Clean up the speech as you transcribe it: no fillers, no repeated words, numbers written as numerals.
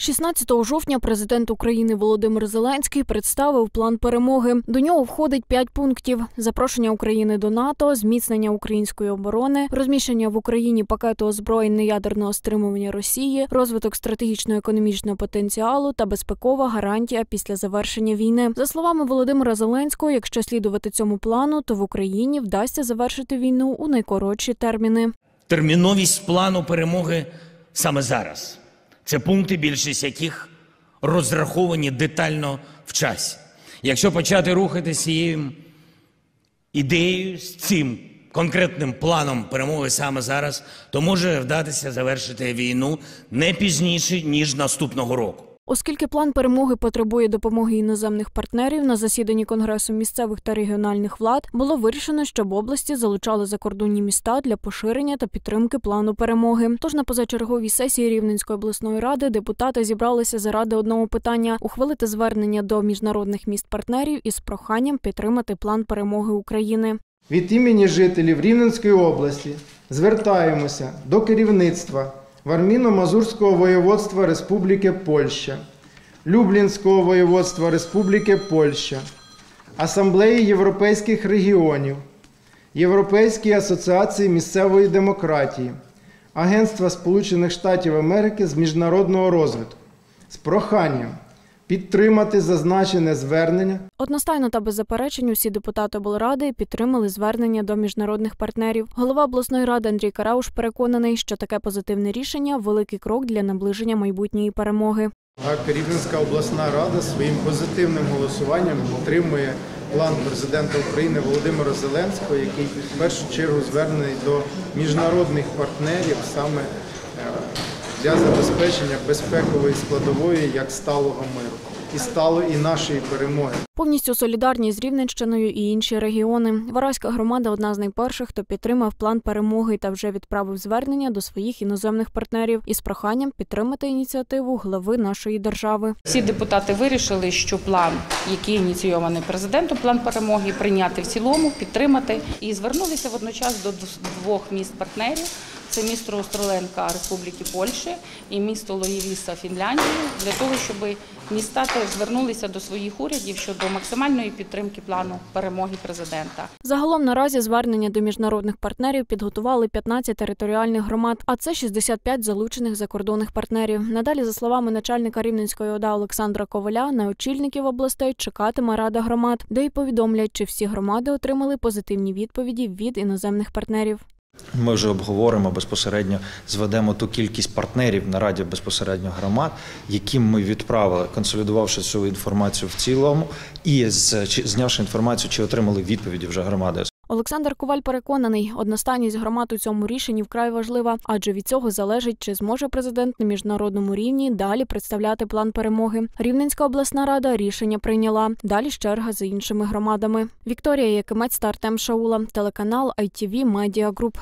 16 жовтня президент України Володимир Зеленський представив план перемоги. До нього входить 5 пунктів – запрошення України до НАТО, зміцнення української оборони, розміщення в Україні пакету озброєнь неядерного стримування Росії, розвиток стратегічно-економічного потенціалу та безпекова гарантія після завершення війни. За словами Володимира Зеленського, якщо слідувати цьому плану, то в Україні вдасться завершити війну у найкоротші терміни. Терміновість плану перемоги саме зараз. Це пункти, більшість яких розраховані детально в часі. Якщо почати рухатися цією ідеєю, з цим конкретним планом перемоги саме зараз, то може вдатися завершити війну не пізніше, ніж наступного року. Оскільки план перемоги потребує допомоги іноземних партнерів, на засіданні Конгресу місцевих та регіональних влад було вирішено, щоб області залучали закордонні міста для поширення та підтримки плану перемоги. Тож на позачерговій сесії Рівненської обласної ради депутати зібралися заради одного питання – ухвалити звернення до міжнародних міст-партнерів із проханням підтримати план перемоги України. Від імені жителів Рівненської області звертаємося до керівництва Варміно-Мазурського воєводства Республіки Польща, Люблінського воєводства Республіки Польща, Асамблеї європейських регіонів, Європейської асоціації місцевої демократії, Агентства Сполучених Штатів Америки з міжнародного розвитку з проханням підтримати зазначене звернення. Одностайно та без заперечень усі депутати облради підтримали звернення до міжнародних партнерів. Голова обласної ради Андрій Карауш переконаний, що таке позитивне рішення – великий крок для наближення майбутньої перемоги. Рівненська обласна рада своїм позитивним голосуванням підтримує план президента України Володимира Зеленського, який в першу чергу звернений до міжнародних партнерів саме для забезпечення безпекової складової як сталого миру. І стало і нашої перемоги. Повністю солідарні з Рівненщиною і інші регіони. Вараська громада – одна з найперших, хто підтримав план перемоги та вже відправив звернення до своїх іноземних партнерів із проханням підтримати ініціативу глави нашої держави. Всі депутати вирішили, що план, який ініційований президентом, план перемоги, прийняти в цілому, підтримати. І звернулися водночас до 2 міст-партнерів. Це місто Остроленка Республіки Польщі і місто Лоївіса Фінляндії, для того, щоб міста теж звернулися до своїх урядів щодо максимальної підтримки плану перемоги президента. Загалом наразі звернення до міжнародних партнерів підготували 15 територіальних громад, а це 65 залучених закордонних партнерів. Надалі, за словами начальника Рівненської ОДА Олександра Коваля, на очільників областей чекатиме Рада громад, де й повідомлять, чи всі громади отримали позитивні відповіді від іноземних партнерів. Ми вже обговоримо безпосередньо, зведемо ту кількість партнерів на раді безпосередньо громад, яким ми відправили, консолідувавши цю інформацію в цілому і знявши інформацію, чи отримали відповіді вже громади. Олександр Коваль переконаний, одностайність громад у цьому рішенні вкрай важлива, адже від цього залежить, чи зможе президент на міжнародному рівні далі представляти план перемоги. Рівненська обласна рада рішення прийняла. Далі черга за іншими громадами. Вікторія Якимець та Артем Шаула. Телеканал ITV Media Group.